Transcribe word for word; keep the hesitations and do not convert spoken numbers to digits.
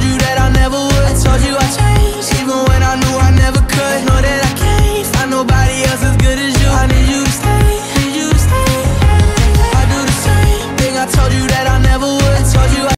told you that